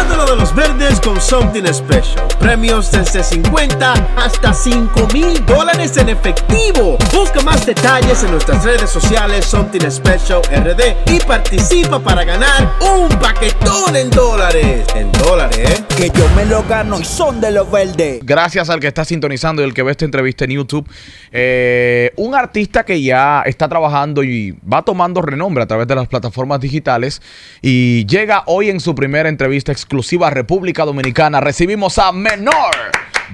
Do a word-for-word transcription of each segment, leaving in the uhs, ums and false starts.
Gánatelo de los verdes con Something Special. Premios desde cincuenta hasta cinco mil dólares en efectivo. Busca más detalles en nuestras redes sociales Something Special R D y participa para ganar un paquetón en dólares. En dólares, ¿eh? Que yo me lo gano y son de los verdes. Gracias al que está sintonizando y el que ve esta entrevista en YouTube. Eh, un artista que ya está trabajando y va tomando renombre a través de las plataformas digitales y llega hoy en su primera entrevista exclusiva a República Dominicana. Recibimos a Menor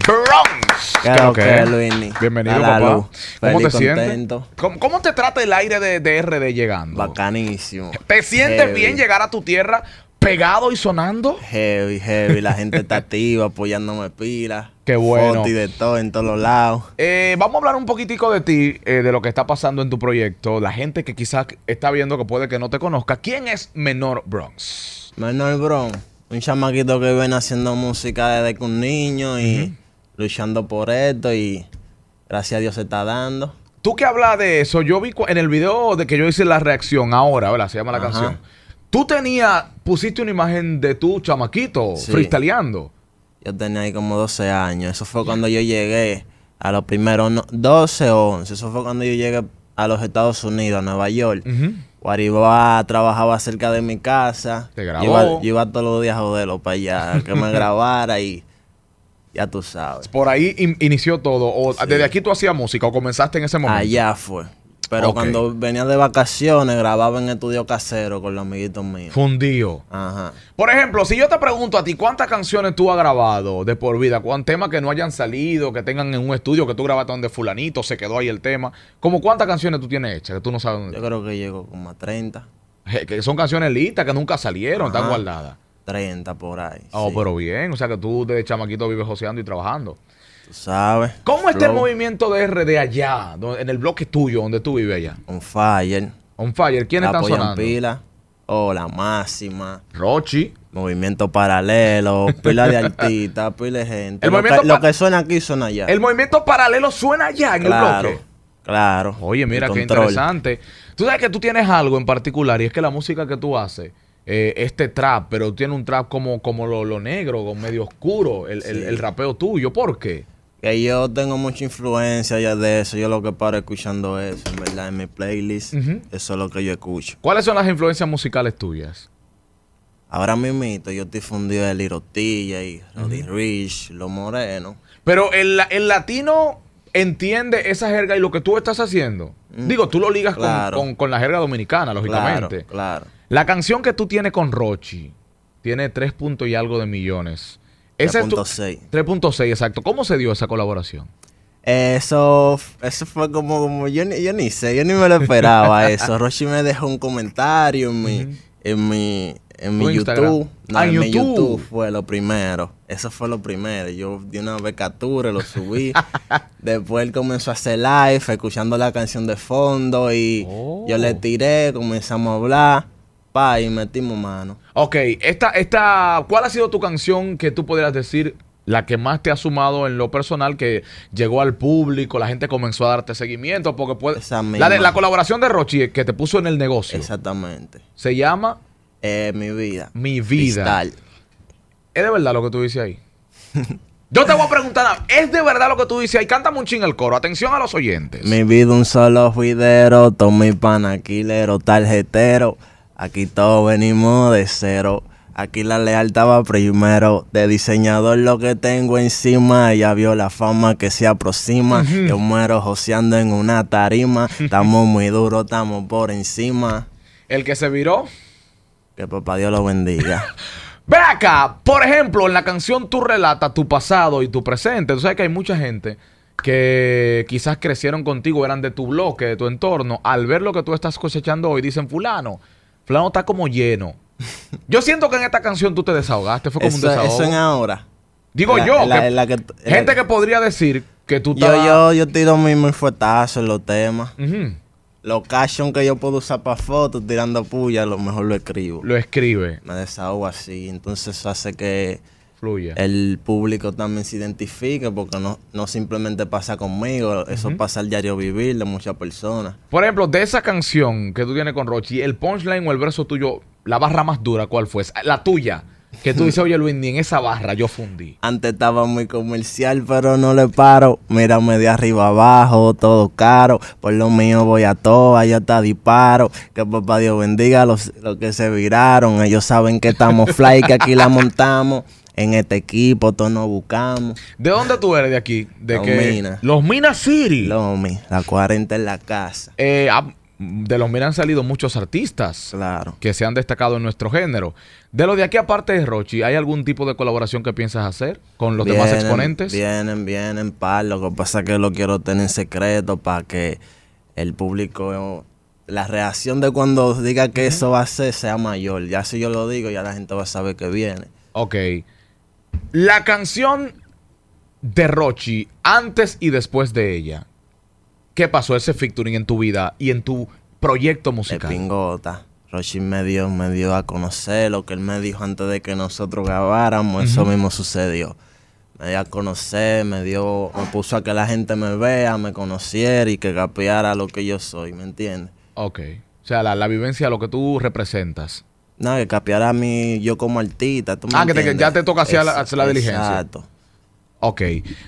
Bronx. Claro, claro que es. Luini. Bienvenido, papá. Luz. ¿Cómo Feliz, te contento. sientes? ¿Cómo, ¿Cómo te trata el aire de, de R D llegando? Bacanísimo. ¿Te sientes heavy. bien llegar a tu tierra pegado y sonando? Heavy, heavy. La gente está activa, apoyándome pila. Qué bueno. Foti de todo, en todos los lados. Eh, vamos a hablar un poquitico de ti, eh, de lo que está pasando en tu proyecto. La gente que quizás está viendo que puede que no te conozca. ¿Quién es Menor Bronx? Menor Bronx, un chamaquito que viene haciendo música desde que un niño y uh-huh. luchando por esto y gracias a Dios se está dando. Tú que hablas de eso, yo vi en el video de que yo hice la reacción ahora, ¿verdad? Se llama la Ajá. canción. Tú tenías, pusiste una imagen de tu chamaquito sí. freestyleando. Yo tenía ahí como doce años, eso fue cuando yo llegué a los primeros no, doce o once, eso fue cuando yo llegué a los Estados Unidos, a Nueva York. Uh-huh. Guariboa trabajaba cerca de mi casa. Te grabó. Yo iba, iba todos los días a joderlo para allá, que me grabara y ya tú sabes. Por ahí in inició todo. O sí. ¿Desde aquí tú hacías música o comenzaste en ese momento? Allá fue. Pero okay. cuando venía de vacaciones grababa en estudio casero con los amiguitos míos. Fundido. Ajá. Por ejemplo, si yo te pregunto a ti, ¿cuántas canciones tú has grabado de por vida? ¿Cuántos temas que no hayan salido, que tengan en un estudio, que tú grabaste donde fulanito, se quedó ahí el tema? ¿Cómo cuántas canciones tú tienes hechas que tú no sabes dónde? Yo creo que llego como a treinta. Que son canciones listas que nunca salieron, Ajá. están guardadas. treinta por ahí. Oh, sí. Pero bien. O sea que tú de chamaquito vives joseando y trabajando. Tú sabes. ¿Cómo está el movimiento de R D allá? En el bloque tuyo, donde tú vives allá. On fire. On fire. ¿Quiénes están sonando? Pila. Oh, La Máxima. Rochy. Movimiento Paralelo. Pila de artistas, pila de gente. Lo que, lo que suena aquí suena allá. El movimiento paralelo suena allá en claro, el bloque. Claro. Oye, mira qué interesante. Tú sabes que tú tienes algo en particular y es que la música que tú haces... Eh, este trap, pero tiene un trap como, como lo, lo negro, con medio oscuro, el, sí. el, el rapeo tuyo. ¿Por qué? Que yo tengo mucha influencia ya de eso. Yo lo que paro escuchando eso, en verdad, en mi playlist. Uh-huh. Eso es lo que yo escucho. ¿Cuáles son las influencias musicales tuyas? Ahora mismo yo estoy fundido de Lirotilla y Roddy Rich, Lo Moreno. Pero el, el latino entiende esa jerga y lo que tú estás haciendo. Mm. Digo, tú lo ligas claro. con, con, con la jerga dominicana, lógicamente. Claro, claro. La canción que tú tienes con Rochy tiene tres punto y algo de millones. tres punto seis. tres punto seis, exacto. ¿Cómo se dio esa colaboración? Eso, eso fue como, como yo, ni, yo ni sé, yo ni me lo esperaba eso. Rochy me dejó un comentario en mi, uh-huh. en mi, en mi YouTube. No, ah, en YouTube. Mi YouTube fue lo primero. Eso fue lo primero. Yo di una captura, lo subí. Después él comenzó a hacer live, escuchando la canción de fondo y oh. yo le tiré, comenzamos a hablar. Y metimos mano. Ok, esta, esta, ¿cuál ha sido tu canción que tú podrías decir la que más te ha sumado en lo personal, que llegó al público, la gente comenzó a darte seguimiento? Porque puede, Esa la, de, la colaboración de Rochy que te puso en el negocio. Exactamente. Se llama eh, Mi Vida. Mi Vida. Cristal. ¿Es de verdad lo que tú dices ahí? Yo te voy a preguntar, ¿es de verdad lo que tú dices ahí? Cántame un ching el coro, atención a los oyentes. Mi vida un solo juidero, tomé panaquilero, tarjetero. Aquí todos venimos de cero. Aquí la lealtad va primero. De diseñador lo que tengo encima. Ya vio la fama que se aproxima. Uh-huh. Yo muero joseando en una tarima. Estamos muy duros, estamos por encima. ¿El que se viró? Que papá Dios lo bendiga. Ve acá. Por ejemplo, en la canción tú relatas tu pasado y tu presente. Tú sabes que hay mucha gente que quizás crecieron contigo, eran de tu bloque, de tu entorno. Al ver lo que tú estás cosechando hoy, dicen fulano. Plano está como lleno. Yo siento que en esta canción tú te desahogaste. Fue como eso, un desahogo. Eso en ahora. Digo la, yo. La, que la, la que, gente la, que podría decir que tú estás... Yo, yo, yo tiro mis fuertazos en los temas. Uh-huh. Los captions que yo puedo usar para fotos tirando puya, a lo mejor lo escribo. Lo escribe. Me desahogo así. Entonces eso hace que... Fluya. El público también se identifica porque no, no simplemente pasa conmigo, eso uh-huh. pasa al diario vivir de muchas personas. Por ejemplo, de esa canción que tú tienes con Rochy, el punchline o el verso tuyo, la barra más dura, ¿cuál fue? La tuya, Que tú dices, oye Luis, ni en esa barra yo fundí. Antes estaba muy comercial, pero no le paro. Mírame de arriba abajo, todo caro. Por lo mío voy a todo, allá está disparo. Que papá Dios bendiga a los, los que se viraron. Ellos saben que estamos fly, que aquí la montamos. En este equipo todos nos buscamos. ¿De dónde tú eres de aquí? De Los Minas. Los Minas City. Lomi, la cuarenta en la casa. Eh, a, de Los Minas han salido muchos artistas. Claro. Que se han destacado en nuestro género. De lo de aquí, aparte de Rochy, ¿hay algún tipo de colaboración que piensas hacer con los vienen, demás exponentes? Vienen, vienen, par. Lo que pasa es que lo quiero tener en secreto para que el público... La reacción de cuando diga que uh-huh. eso va a ser sea mayor. Ya si yo lo digo, ya la gente va a saber que viene. Ok. La canción de Rochy, antes y después de ella, ¿qué pasó ese featuring en tu vida y en tu proyecto musical? De pingota. Rochy me dio, me dio a conocer lo que él me dijo antes de que nosotros grabáramos. Uh-huh. Eso mismo sucedió. Me dio a conocer, me dio, me puso a que la gente me vea, me conociera y que capeara lo que yo soy, ¿me entiendes? Ok. O sea, la, la vivencia, lo que tú representas. No, que capeara a mí, yo como artista. ¿Tú me ah, entiendes? Que te, ya te toca hacer la, hacia la diligencia. Exacto. Ok.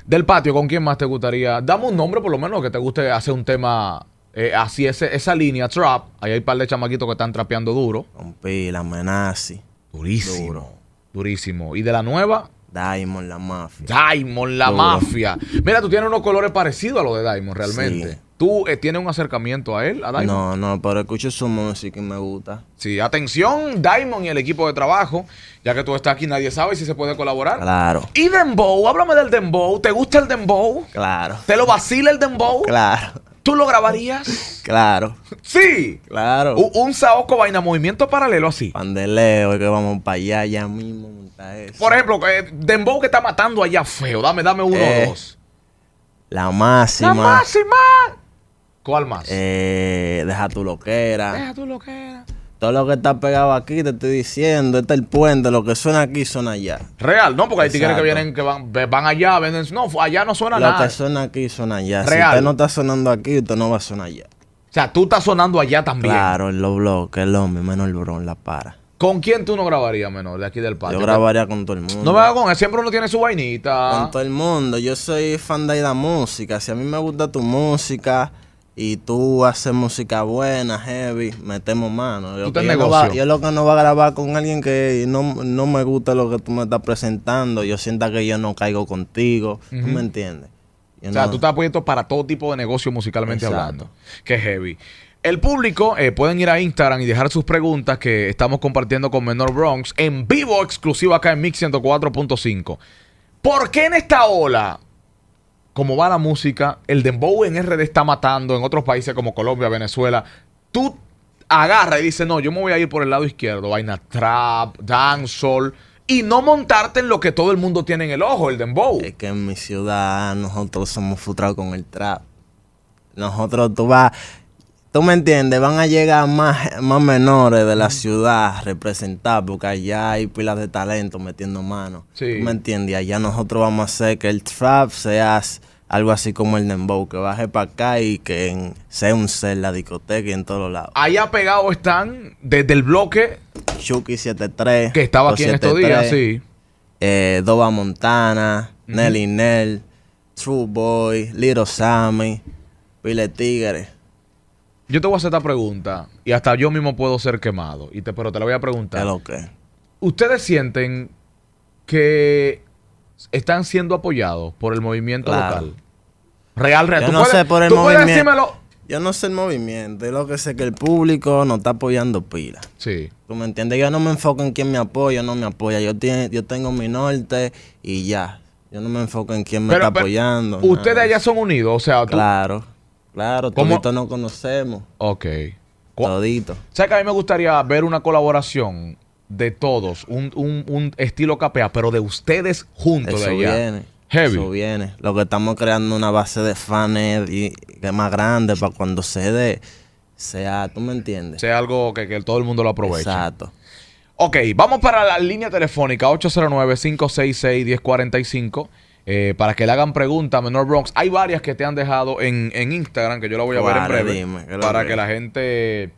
Del patio, ¿con quién más te gustaría? Dame un nombre, por lo menos, que te guste hacer un tema eh, así, ese, esa línea, trap. Ahí hay un par de chamaquitos que están trapeando duro. Con pila, Menazzi. Durísimo. Duro. Durísimo. ¿Y de la nueva? Diamond, la mafia. Diamond, la duro. Mafia. Mira, tú tienes unos colores parecidos a los de Diamond, realmente. Sí. ¿Tú eh, tienes un acercamiento a él, a Diamond? No, no, pero escucho su música y me gusta. Sí, atención, Diamond y el equipo de trabajo. Ya que tú estás aquí, nadie sabe si se puede colaborar. Claro. ¿Y dembow? Háblame del dembow. ¿Te gusta el dembow? Claro. ¿Te lo vacila el dembow? Claro. ¿Tú lo grabarías? Claro. Sí. Claro. Un, un saoco vaina, movimiento paralelo así. Pandeleo, es que vamos para allá ya mismo. Eso. Por ejemplo, eh, dembow que está matando allá feo. Dame, dame uno eh, o dos. La máxima. La máxima. ¿Cuál más? Eh, deja tu loquera. Deja tu loquera. Todo lo que está pegado aquí, te estoy diciendo. Este es el puente. Lo que suena aquí, suena allá. Real, ¿no? Porque hay tigres que vienen, que van, van allá, venden. No, allá no suena lo nada. Lo que suena aquí, suena allá. Real. Si usted no está sonando aquí, usted no va a sonar allá. O sea, tú estás sonando allá también. Claro, en los bloques, el hombre, Menor Bronx, la para. ¿Con quién tú no grabarías, Menor, de aquí del patio? Yo grabaría con todo el mundo. No me hagas con él, siempre uno tiene su vainita. Con todo el mundo. Yo soy fan de la música. Si a mí me gusta tu música... Y tú haces música buena, heavy, metemos mano. Yo, yo, no va, yo lo que no va a grabar con alguien que no, no me gusta lo que tú me estás presentando. Yo sienta que yo no caigo contigo. Uh-huh. ¿Tú me entiendes? Yo o sea, no... tú estás puesto para todo tipo de negocio musicalmente. Exacto. Hablando. Qué heavy. El público, eh, pueden ir a Instagram y dejar sus preguntas que estamos compartiendo con Menor Bronx en vivo exclusivo acá en Mix ciento cuatro punto cinco. ¿Por qué en esta ola... Como va la música, el dembow en R D está matando en otros países como Colombia, Venezuela? Tú agarras y dices, no, yo me voy a ir por el lado izquierdo, vaina trap, dancehall, y no montarte en lo que todo el mundo tiene en el ojo, el dembow. Es que en mi ciudad nosotros somos frustrados con el trap. Nosotros, tú vas, tú me entiendes, van a llegar más, más menores de la ciudad representados, porque allá hay pilas de talento metiendo manos. Sí. ¿Tú me entiendes? Allá nosotros vamos a hacer que el trap sea... Algo así como el dembow, que baje para acá y que en, sea un ser la discoteca y en todos lados. Allá pegados están desde el bloque. Chucky setenta y tres. Que estaba aquí en estos días, sí. Eh, Dova Montana, uh-huh. Nelly Nell, Trueboy, Little Sammy, Billy Tigre. Yo te voy a hacer esta pregunta y hasta yo mismo puedo ser quemado, y te, pero te la voy a preguntar. ¿Lo qué? ¿Ustedes sienten que... están siendo apoyados por el movimiento claro. local? Real, real. Yo ¿Tú no puedes, sé por el movimiento. Yo no sé el movimiento. Yo lo que sé es que el público no está apoyando pila. Sí. ¿Tú me entiendes? Yo no me enfoco en quién me apoya o no me apoya. Yo, tiene, yo tengo mi norte y ya. Yo no me enfoco en quién me pero, está pero, apoyando. ¿Ustedes nada. allá son unidos? O sea, ¿tú? Claro. Claro. Todito nos conocemos. Ok. Todito. ¿Sabes que a mí me gustaría ver una colaboración de todos, un, un, un estilo capea, pero de ustedes juntos de allá? Viene, heavy. Eso viene. Lo que estamos creando una base de fans y, y más grande para cuando se dé, sea, ¿tú me entiendes? Sea algo que, que todo el mundo lo aproveche. Exacto. Ok, vamos para la línea telefónica ocho cero nueve, cinco seis seis, uno cero cuatro cinco eh, para que le hagan preguntas, Menor Bronx. Hay varias que te han dejado en, en Instagram, que yo la voy a vale, ver en breve. Dime, que para que la gente...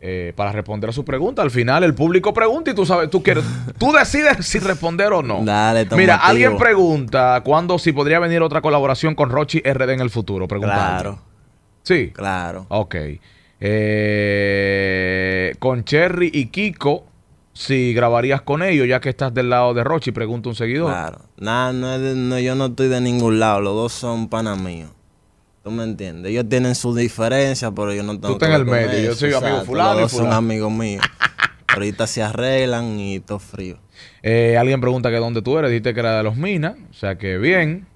eh, para responder a su pregunta. Al final el público pregunta y tú sabes, tú quieres, tú decides si responder o no. Dale, toma. Mira, motivo. Alguien pregunta cuándo, si podría venir otra colaboración con Rochy R D en el futuro. Pregunta. Claro. Sí. Claro. Ok. Eh, con Cherry y Kiko, si grabarías con ellos, ya que estás del lado de Rochy, pregunta un seguidor. Claro. Nah, no, no, yo no estoy de ningún lado. Los dos son panas míos. ¿Tú me entiendes? Ellos tienen sus diferencias, pero yo no tengo. Tú estás en el medio. Eso. Yo soy Exacto. amigo fulano. Los dos fulano. son amigos míos. Ahorita se arreglan y todo frío. Eh, alguien pregunta que dónde tú eres. Dijiste que era de los Minas. O sea que bien.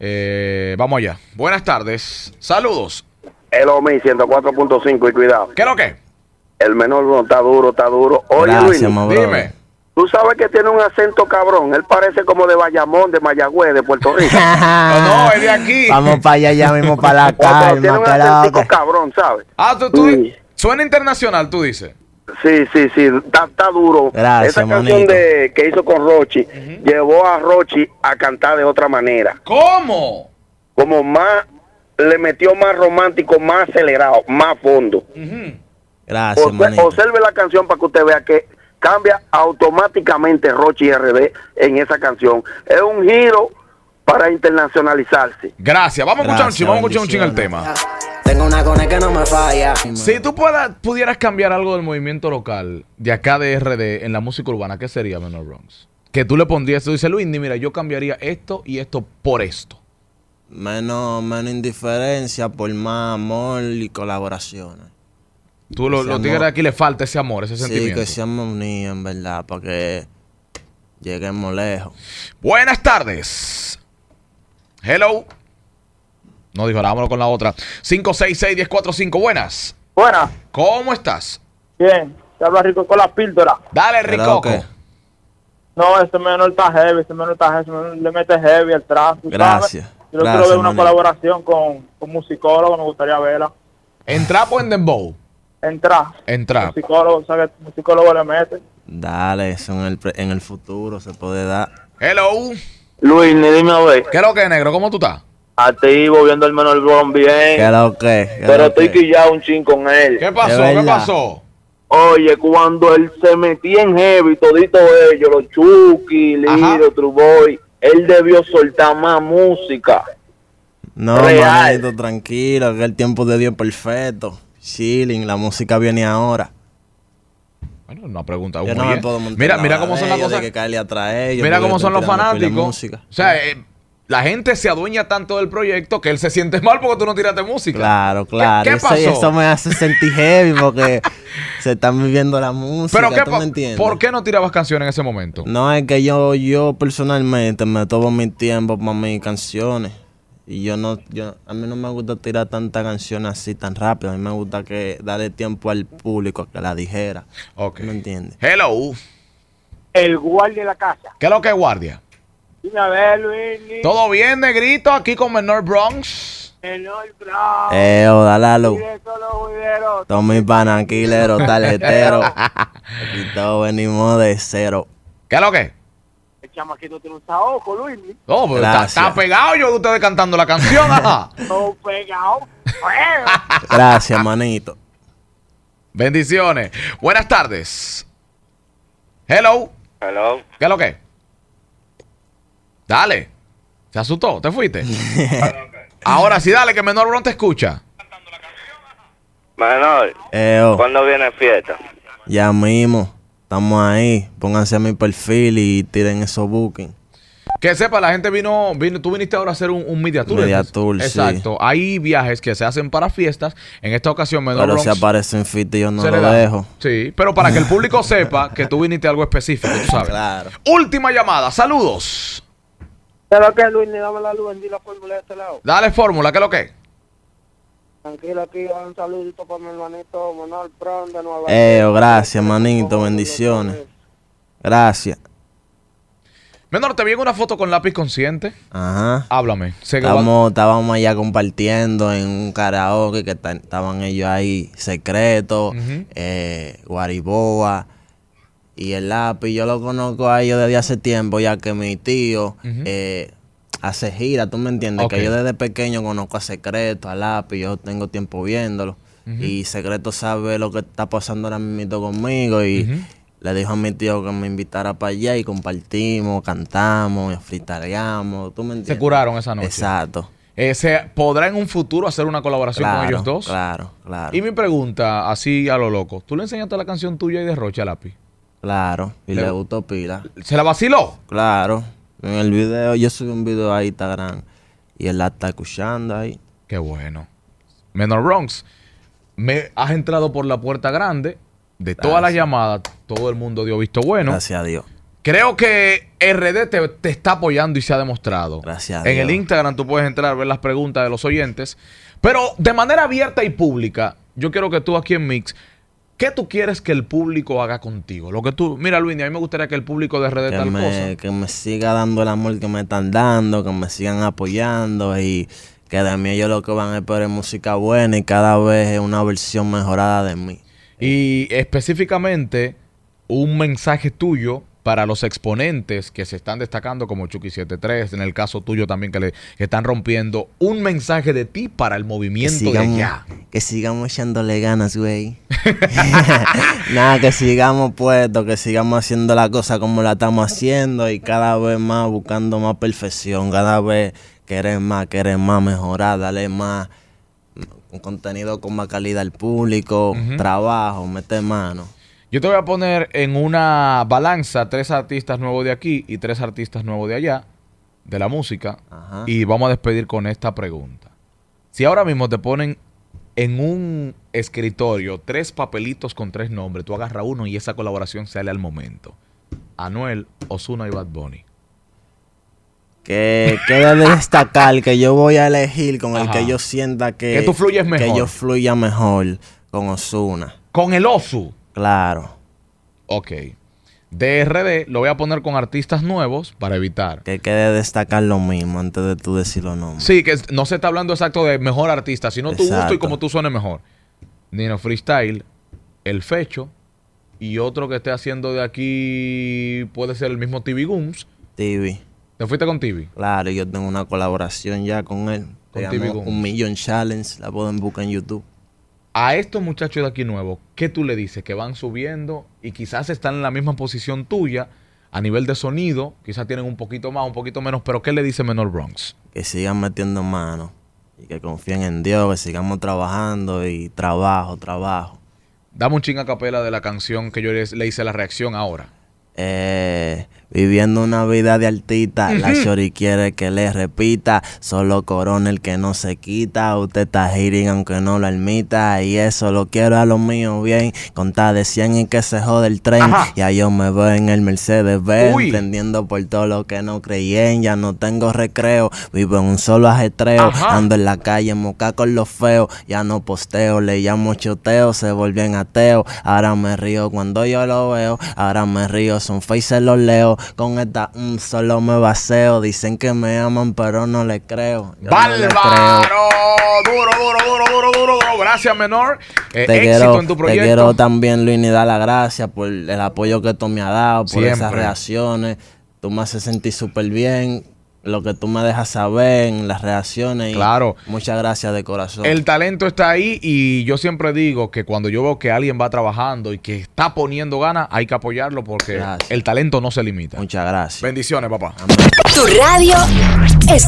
Eh, vamos allá. Buenas tardes. Saludos. El Mix ciento cuatro punto cinco y cuidado. ¿Qué es lo que? El Menor Bronx está duro, está duro. Oye, Luis, dime. Tú sabes que tiene un acento cabrón. Él parece como de Bayamón, de Mayagüez, de Puerto Rico. No, no, es de aquí. Vamos para allá ya mismo, para la calle. Tiene un acento cabrón, ¿sabes? Ah, tú, tú sí. Suena internacional, tú dices. Sí, sí, sí, está, está duro. Gracias, esa canción de, que hizo con Rochy, uh-huh. llevó a Rochy a cantar de otra manera. ¿Cómo? Como más, le metió más romántico, más acelerado, más fondo. Uh-huh. Gracias, Obser, observe la canción para que usted vea que cambia automáticamente Rochy R D en esa canción. Es un giro para internacionalizarse. Gracias. Vamos a escuchar un ching, vamos a escuchar un ching el tema. Tengo una cone que no me falla. Si tú puedas, pudieras cambiar algo del movimiento local de acá de R D en la música urbana, ¿qué sería, Menor Bronx? Que tú le pondrías, tú dices, Luis, mira, yo cambiaría esto y esto por esto. Menos, menos indiferencia, por más amor y colaboraciones. Tú, los lo tigres de aquí le falta ese amor, ese sí, sentimiento. Sí, que seamos unidos, en verdad, para que lleguemos lejos. Buenas tardes. Hello. No, dijo, ahora vámonos con la otra. cinco seis seis uno cero cuatro cinco, buenas. Buenas. ¿Cómo estás? Bien, te habla Rico con la píldora. Dale, Rico. No, ese menor está heavy, ese menor está heavy, ese menor le mete heavy al tráfico. Gracias. ¿Sabes? Yo Gracias, quiero ver una manito. colaboración con, con musicólogo, me gustaría verla. ¿En trap o en dembow? En trap. En trap. Musicólogo, ¿sabes? Musicólogo le mete. Dale, eso en el, en el futuro se puede dar. Hello. Luis, ni dime a ver. ¿Qué es lo que, negro? ¿Cómo tú estás? Activo, viendo el Menor Bronx bien. ¿Qué lo que? ¿Qué pero lo estoy que? quillado un chin con él. ¿Qué pasó? ¿Qué pasó? Oye, cuando él se metía en heavy, todito ellos, los Chucky, Lirotilla, Trueboy, él debió soltar más música. No, manito, tranquilo, que el tiempo de Dios es perfecto. Chilling, la música viene ahora. Bueno, una pregunta. Yo no me puedo montar mira, mira cómo son las cosas. Mira cómo son los fanáticos. O sea, eh, la gente se adueña tanto del proyecto que él se siente mal porque tú no tiraste música. Claro, claro. ¿Qué, qué pasó? Eso, eso me hace sentir heavy porque se están viviendo la música. ¿Pero qué, ¿tú me entiendes? ¿Por qué no tirabas canciones en ese momento? No, es que yo, yo personalmente me tomo mi tiempo para mis canciones. Y yo no, yo, a mí no me gusta tirar tantas canciones así tan rápido. A mí me gusta que darle tiempo al público a que la dijera. Ok. ¿Me entiendes? Hello. El guardia de la casa. ¿Qué es lo que es guardia? Dime a ver, Luis. ¿Todo bien, negrito? Aquí con Menor Bronx. Menor Bronx. Eh, odalalo. Todos mis pananquileros, tarjeteros. Aquí todos venimos de cero. ¿Qué es lo que es? Chamaquito tiene un saoco, Luis. No, pero está, está pegado yo de ustedes cantando la canción. No, pegado. Gracias, manito. Bendiciones. Buenas tardes. Hello. Hello. ¿Qué es lo que? Dale. ¿Se asustó? ¿Te fuiste? Ahora sí, dale, que Menor Bronx te escucha. Menor, Eo. ¿Cuándo viene fiesta? Ya mismo. Estamos ahí, pónganse a mi perfil y tiren esos bookings. Que sepa, la gente vino, vino tú viniste ahora a hacer un, un media tour. Media tour, exacto. Sí. Hay viajes que se hacen para fiestas. En esta ocasión, Menor Bronx. Pero si aparece en fit y yo no lo dejo. Sí, pero para que el público sepa que tú viniste a algo específico, tú sabes. Claro. Última llamada, saludos. ¿Qué es lo que es, Luis? Ni dame la luz, ni la fórmula de este lado. Dale fórmula, ¿qué es lo que es? Tranquilo, aquí un saludito para mi hermanito Menor Bronx de Nueva York. Eh, gracias, manito, bendiciones. Gracias. Menor, te vi en una foto con Lápiz Consciente. Ajá. Háblame. Estábamos, estábamos allá compartiendo en un karaoke que estaban ellos ahí, Secreto, uh-huh. eh, Guariboa y el Lápiz. Yo lo conozco a ellos desde hace tiempo, ya que mi tío... Uh-huh. eh, hace gira, tú me entiendes, okay. que yo desde pequeño conozco a Secreto, a Lápiz, yo tengo tiempo viéndolo. Uh-huh. Y Secreto sabe lo que está pasando ahora mismo conmigo y uh-huh. le dijo a mi tío que me invitara para allá y compartimos, cantamos, freestyleamos, ¿tú me entiendes? Se curaron esa noche. Exacto. Eh, ¿se podrá en un futuro hacer una colaboración claro, con ellos dos? Claro, claro. Y mi pregunta, así a lo loco, ¿tú le enseñaste la canción tuya y de Rochy a Lápiz? Claro, y le, le gustó pila. ¿Se la vaciló? Claro. En el video, yo subí un video a Instagram y él la está escuchando ahí. Qué bueno. Menor Bronx, me has entrado por la puerta grande. De todas Gracias. Las llamadas, todo el mundo dio visto bueno. Gracias a Dios. Creo que R D te, te está apoyando y se ha demostrado. Gracias a Dios. En el Instagram tú puedes entrar, ver las preguntas de los oyentes. Pero de manera abierta y pública, yo quiero que tú aquí en Mix, ¿qué tú quieres que el público haga contigo? Lo que tú, mira Luis, a mí me gustaría que el público de R D tal me, cosa. Que me siga dando el amor que me están dando, que me sigan apoyando y... que de mí ellos lo que van a esperar es música buena y cada vez es una versión mejorada de mí. Y específicamente, un mensaje tuyo para los exponentes que se están destacando como Chucky setenta y tres, en el caso tuyo también que le que están rompiendo, un mensaje de ti para el movimiento que sigamos, de allá. Que sigamos echándole ganas, güey. Nada, que sigamos puestos, que sigamos haciendo la cosa como la estamos haciendo y cada vez más buscando más perfección, cada vez... Querer más, querer más, mejorar, darle más un contenido con más calidad al público, uh-huh. trabajo, meter mano. Yo te voy a poner en una balanza tres artistas nuevos de aquí y tres artistas nuevos de allá, de la música, ajá. y vamos a despedir con esta pregunta. Si ahora mismo te ponen en un escritorio tres papelitos con tres nombres, tú agarras uno y esa colaboración sale al momento. Anuel, Ozuna y Bad Bunny. Que queda de destacar que yo voy a elegir con Ajá. el que yo sienta que... Que tú fluyes mejor. Que yo fluya mejor con Ozuna. ¿Con el Ozu? Claro. Ok. De R D lo voy a poner con artistas nuevos para evitar. Que quede destacar lo mismo antes de tú decir los nombres. Sí, que no se está hablando exacto de mejor artista, sino exacto. tu gusto y como tú suenes mejor. Nino Freestyle, El Fecho y otro que esté haciendo de aquí puede ser el mismo T V Gooms. T V. ¿Te fuiste con T V? Claro, yo tengo una colaboración ya con él. Con T V Gooms. Un Million Challenge, la pueden buscar en YouTube. A estos muchachos de aquí nuevos, ¿qué tú le dices? Que van subiendo y quizás están en la misma posición tuya a nivel de sonido. Quizás tienen un poquito más, un poquito menos. Pero ¿qué le dice Menor Bronx? Que sigan metiendo mano y que confíen en Dios, que sigamos trabajando y trabajo, trabajo. Dame un ching a capela de la canción que yo le hice la reacción ahora. Eh, viviendo una vida de artista, uh-huh. la Cherry quiere que le repita, solo coronel que no se quita, usted está hitting aunque no lo admita, y eso lo quiero a lo mío bien, contar de cien y que se jode el tren, Ajá. ya yo me veo en el Mercedes Benz, prendiendo por todo lo que no creían, ya no tengo recreo, vivo en un solo ajetreo, Ajá. ando en la calle moca con los feos, ya no posteo, le llamo choteo, se volvió en ateo, ahora me río cuando yo lo veo, ahora me río son face los leo, con esta un mm, solo me vaceo, dicen que me aman pero no le creo. ¡Bárbaro! No duro, duro, duro, duro, duro, duro. Gracias, Menor. Eh, te éxito quiero, en tu proyecto. Te quiero también, Luis, y dar las gracias por el apoyo que tú me has dado, por Siempre. Esas reacciones. Tú me haces sentir súper bien. Lo que tú me dejas saber en las reacciones. Claro. Y muchas gracias de corazón. El talento está ahí y yo siempre digo que cuando yo veo que alguien va trabajando y que está poniendo ganas, hay que apoyarlo porque gracias. El talento no se limita. Muchas gracias. Bendiciones, papá. Amén. Tu radio es...